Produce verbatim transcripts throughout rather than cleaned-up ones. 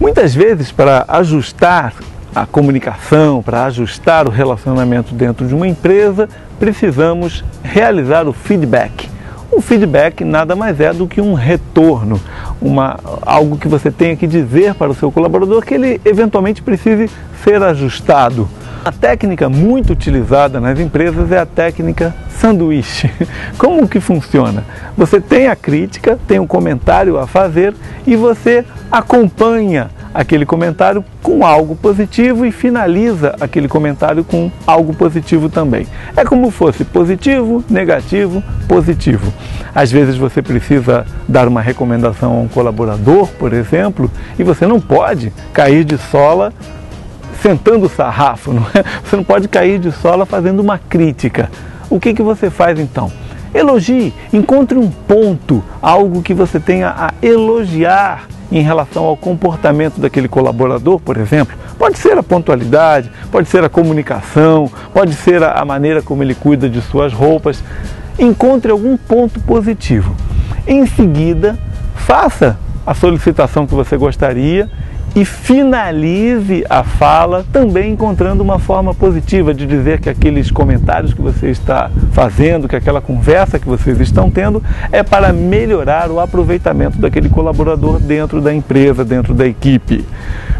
Muitas vezes, para ajustar a comunicação, para ajustar o relacionamento dentro de uma empresa, precisamos realizar o feedback. O feedback nada mais é do que um retorno, uma, algo que você tenha que dizer para o seu colaborador que ele eventualmente precise ser ajustado. A técnica muito utilizada nas empresas é a técnica sanduíche. Como que funciona? Você tem a crítica, tem um comentário a fazer e você acompanha aquele comentário com algo positivo e finaliza aquele comentário com algo positivo também. É como fosse positivo, negativo, positivo. Às vezes você precisa dar uma recomendação a um colaborador, por exemplo, e você não pode cair de sola sentando o sarrafo, não é? Você não pode cair de sola fazendo uma crítica. O que que você faz então? Elogie, encontre um ponto, algo que você tenha a elogiar em relação ao comportamento daquele colaborador, por exemplo. Pode ser a pontualidade, pode ser a comunicação, pode ser a maneira como ele cuida de suas roupas. Encontre algum ponto positivo. Em seguida, faça a solicitação que você gostaria e finalize a fala também encontrando uma forma positiva de dizer que aqueles comentários que você está fazendo, que aquela conversa que vocês estão tendo é para melhorar o aproveitamento daquele colaborador dentro da empresa, dentro da equipe.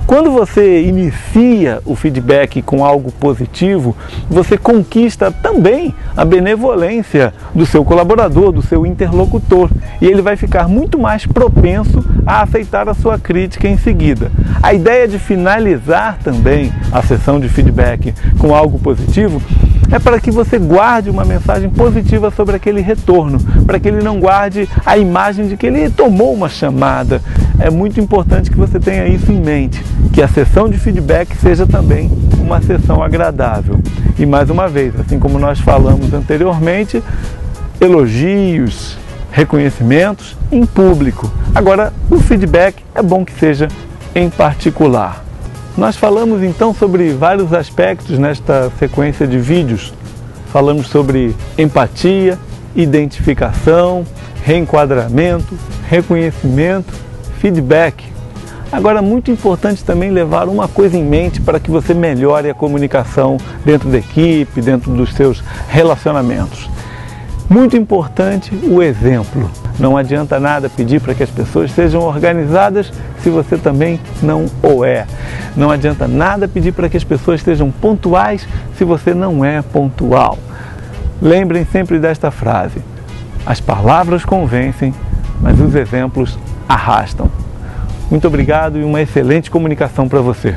Quando você inicia o feedback com algo positivo, você conquista também a benevolência do seu colaborador, do seu interlocutor, e ele vai ficar muito mais propenso a aceitar a sua crítica em seguida. A ideia de finalizar também a sessão de feedback com algo positivo é para que você guarde uma mensagem positiva sobre aquele retorno, para que ele não guarde a imagem de que ele tomou uma chamada. É muito importante que você tenha isso em mente, que a sessão de feedback seja também uma sessão agradável. E mais uma vez, assim como nós falamos anteriormente, elogios, reconhecimentos em público. Agora, o feedback é bom que seja em particular. Nós falamos então sobre vários aspectos nesta sequência de vídeos. Falamos sobre empatia, identificação, reenquadramento, reconhecimento, feedback. Agora, é muito importante também levar uma coisa em mente para que você melhore a comunicação dentro da equipe, dentro dos seus relacionamentos. Muito importante o exemplo. Não adianta nada pedir para que as pessoas sejam organizadas se você também não o é. Não adianta nada pedir para que as pessoas sejam pontuais se você não é pontual. Lembrem sempre desta frase: as palavras convencem, mas os exemplos arrastam. Muito obrigado e uma excelente comunicação para você.